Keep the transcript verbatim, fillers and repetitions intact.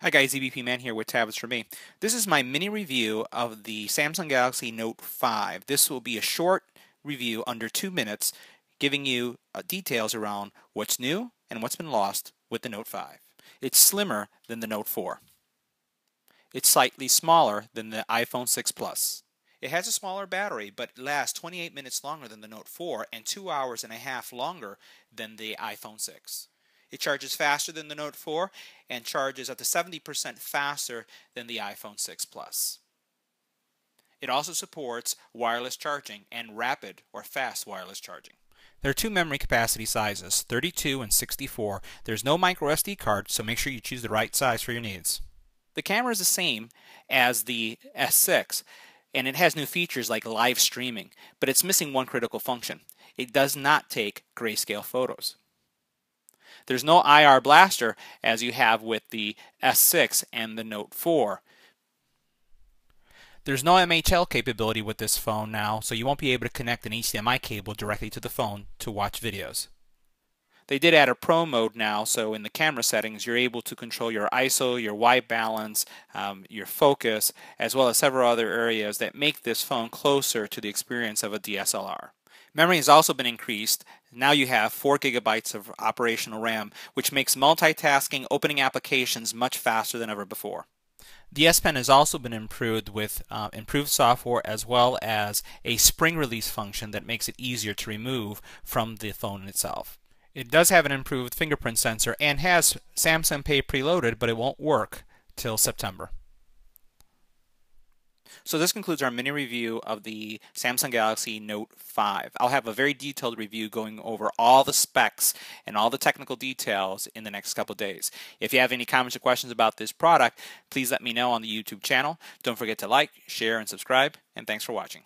Hi guys, E B P Man here with Tablets for Me. This is my mini review of the Samsung Galaxy Note five. This will be a short review under two minutes, giving you uh, details around what's new and what's been lost with the Note five. It's slimmer than the Note four. It's slightly smaller than the iPhone six Plus. It has a smaller battery, but it lasts twenty-eight minutes longer than the Note four and two hours and a half longer than the iPhone six. It charges faster than the Note four and charges up to seventy percent faster than the iPhone six Plus. It also supports wireless charging and rapid or fast wireless charging. There are two memory capacity sizes, thirty-two and sixty-four. There's no microSD card, so make sure you choose the right size for your needs. The camera is the same as the S six, and it has new features like live streaming, but it's missing one critical function. It does not take grayscale photos. There's no I R blaster as you have with the S six and the Note four. There's no M H L capability with this phone now, so you won't be able to connect an H D M I cable directly to the phone to watch videos. They did add a pro mode now, so in the camera settings you're able to control your I S O, your white balance, um, your focus, as well as several other areas that make this phone closer to the experience of a D S L R. Memory has also been increased. Now you have four gigabytes of operational RAM, which makes multitasking, opening applications much faster than ever before. The S Pen has also been improved with uh, improved software as well as a spring release function that makes it easier to remove from the phone itself. It does have an improved fingerprint sensor and has Samsung Pay preloaded, but it won't work till September. So this concludes our mini review of the Samsung Galaxy Note five. I'll have a very detailed review going over all the specs and all the technical details in the next couple of days. If you have any comments or questions about this product, please let me know on the YouTube channel. Don't forget to like, share, and subscribe, and thanks for watching.